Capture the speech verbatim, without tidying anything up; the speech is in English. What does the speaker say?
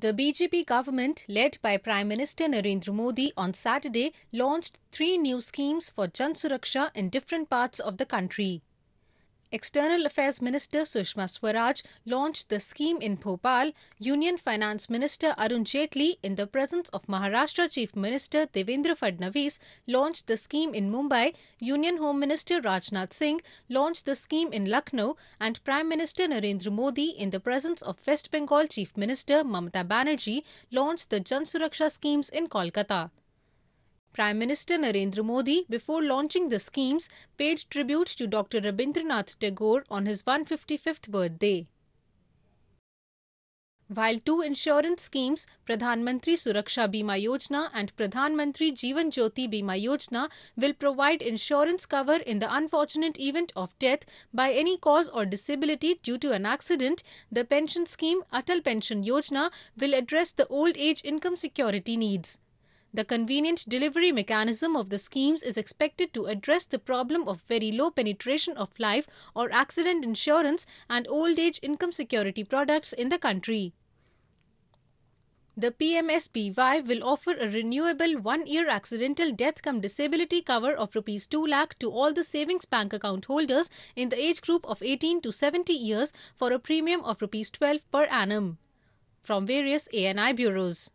The B J P government, led by Prime Minister Narendra Modi, on Saturday launched three new schemes for Jan Suraksha in different parts of the country. External Affairs Minister Sushma Swaraj launched the scheme in Bhopal, Union Finance Minister Arun Jaitley, in the presence of Maharashtra Chief Minister Devendra Fadnavis, launched the scheme in Mumbai, Union Home Minister Rajnath Singh launched the scheme in Lucknow, and Prime Minister Narendra Modi, in the presence of West Bengal Chief Minister Mamata Banerjee, launched the Jan Suraksha schemes in Kolkata. Prime Minister Narendra Modi, before launching the schemes, paid tribute to Doctor Rabindranath Tagore on his one hundred fifty-fifth birthday. While two insurance schemes, Pradhan Mantri Suraksha Bima Yojana and Pradhan Mantri Jeevan Jyoti Bima Yojana, will provide insurance cover in the unfortunate event of death by any cause or disability due to an accident, the pension scheme Atal Pension Yojana will address the old age income security needs. The convenient delivery mechanism of the schemes is expected to address the problem of very low penetration of life or accident insurance and old age income security products in the country. The P M S B Y will offer a renewable one-year accidental death cum disability cover of rupees two lakh to all the savings bank account holders in the age group of eighteen to seventy years for a premium of rupees twelve per annum. From various A N I bureaus.